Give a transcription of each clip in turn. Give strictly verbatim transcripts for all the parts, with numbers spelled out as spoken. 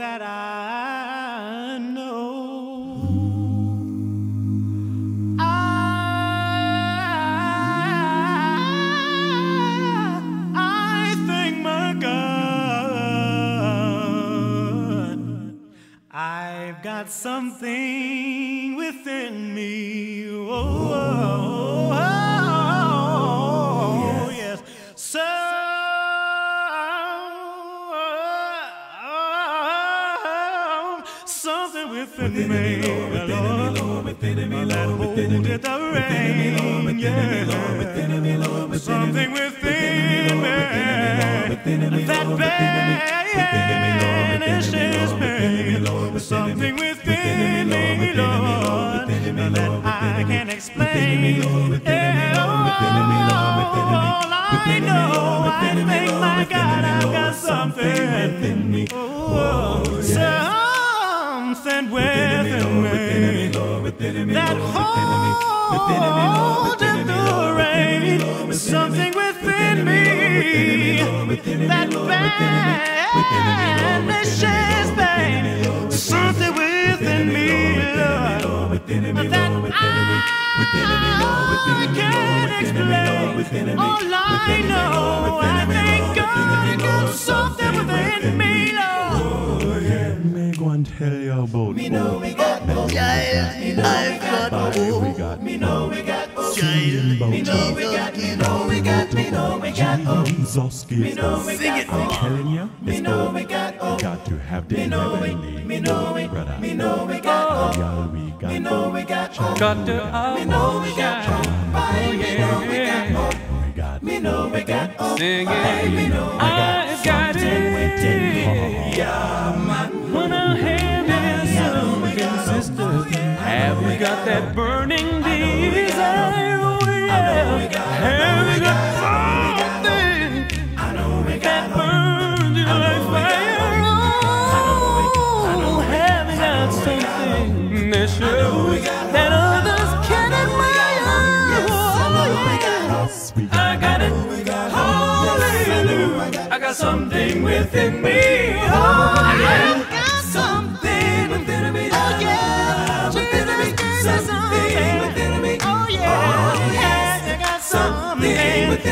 that I know I, I thank my God. I've got something within me. Oh, oh, oh. Within me, Lord, within me, Lord, within me, Lord, within me, Lord, something within me that banishes pain. Something within me, Lord, that I can't explain. All I know, I think, my God, I've got something within me. Oh, something within me, that holds in the rain. Something within me that banishes pain. Something within me that I can't explain. All I know, I think God got something within me, Lord. Go and tell you about me. Know we got both. Child, me know we got both. We got me know we got both. Child, me know we got me know we got me know we got both. Jesus gives us. I'm telling you, it's both. We got to have the heavenly. Me know we got. Me know we got. Me know we got. Got to have. Me know we got. Me know we got. We got. Me know we got. Singing. I got it. Yeah, man. Wanna have this sisters? Have we got that burning desire? Oh yeah, have we got something that burns you like fire? Oh, have we got something that shows that others can admire? Oh yeah, I got it. Hallelujah, I got something within me. Oh yeah.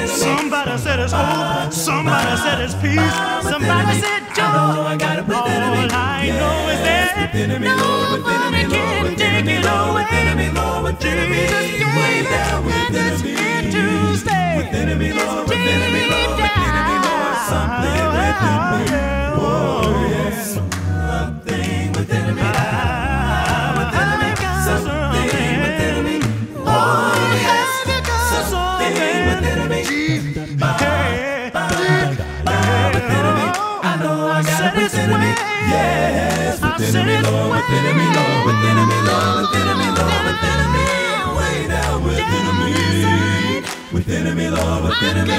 Somebody said it's hope, somebody said it's peace, somebody said joy. All I know is that nobody can take it away. Jesus gave it, and it's here to stay. It's till we die. Oh yeah, something within me. Yes, within me, Lord, within me, Lord, within me, Lord, within me, Lord, within me, way down within me, within me, Lord, within me, Lord, within me,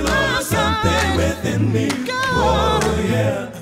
Lord, something within me, oh yeah.